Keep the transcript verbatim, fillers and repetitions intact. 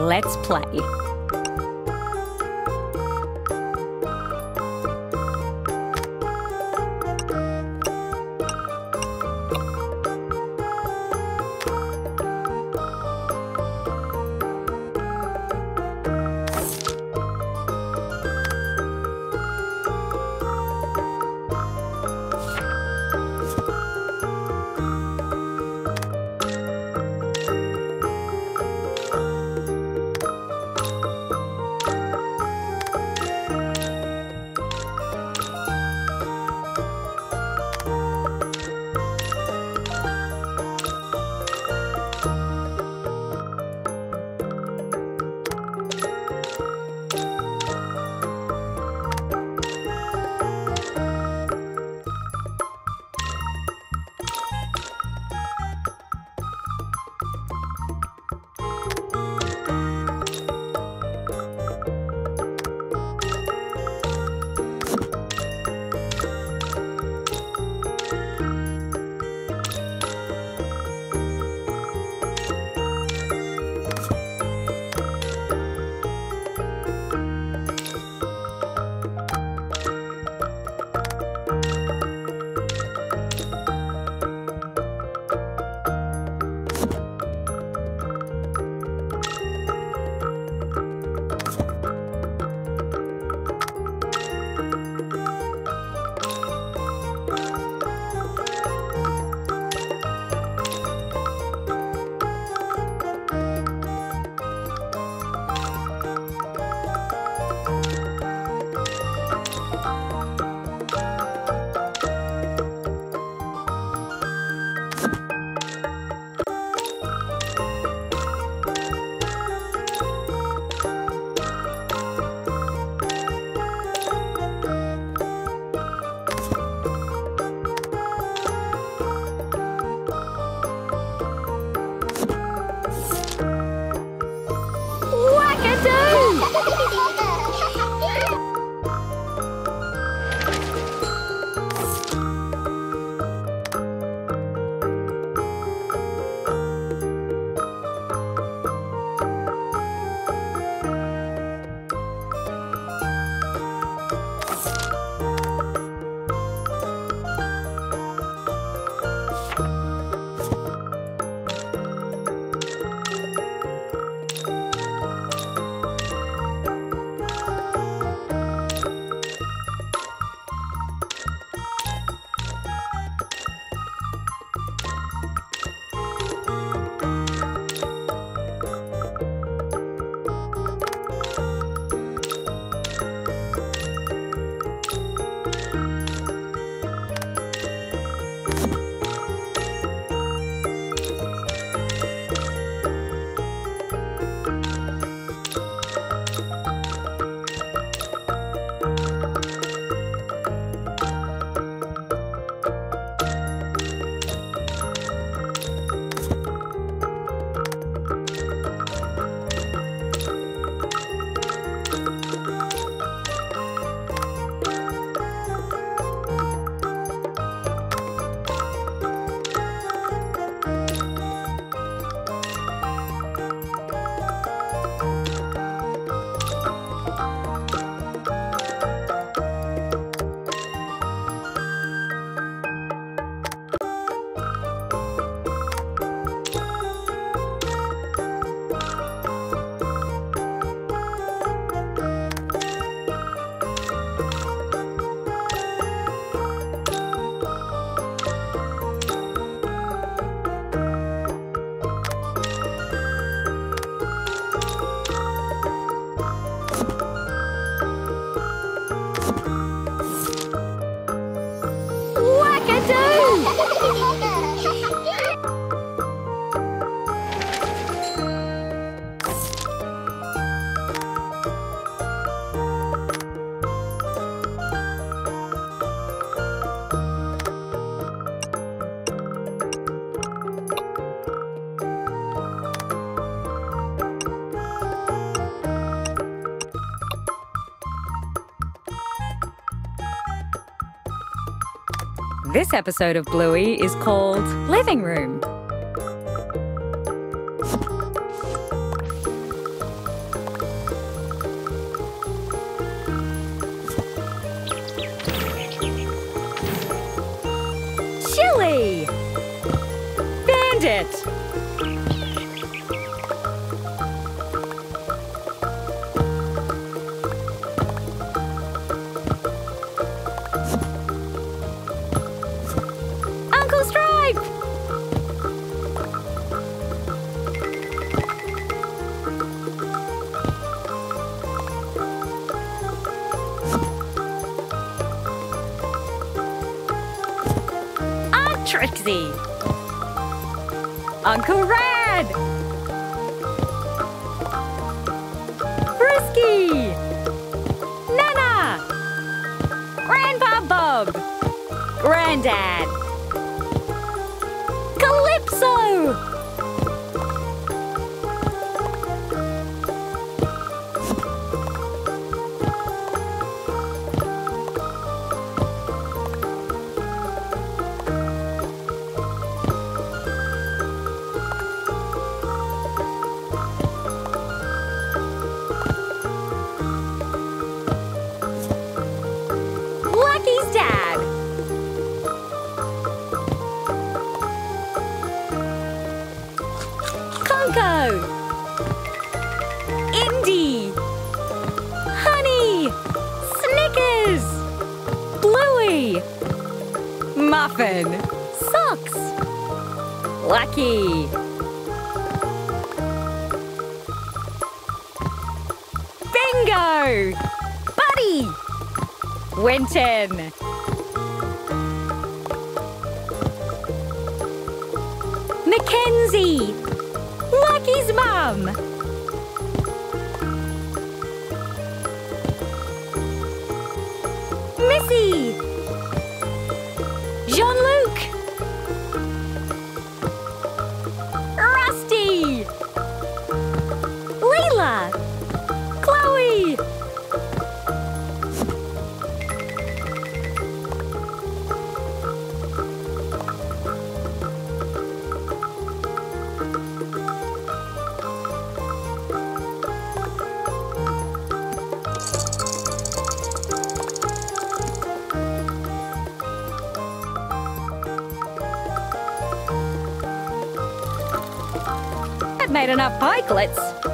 Let's play. This episode of Bluey is called Living Room. found it! Trixie! Uncle Red! Frisky! Nana! Grandpa Bob! Granddad! Calypso! Indy, Honey, Snickers, Bluey, Muffin, Socks, Lucky, Bingo, Buddy, Winton, Mackenzie, Lucky's mum! Missy! Jean-Luc! Rusty! Leela! Chloe! Made enough pikelets.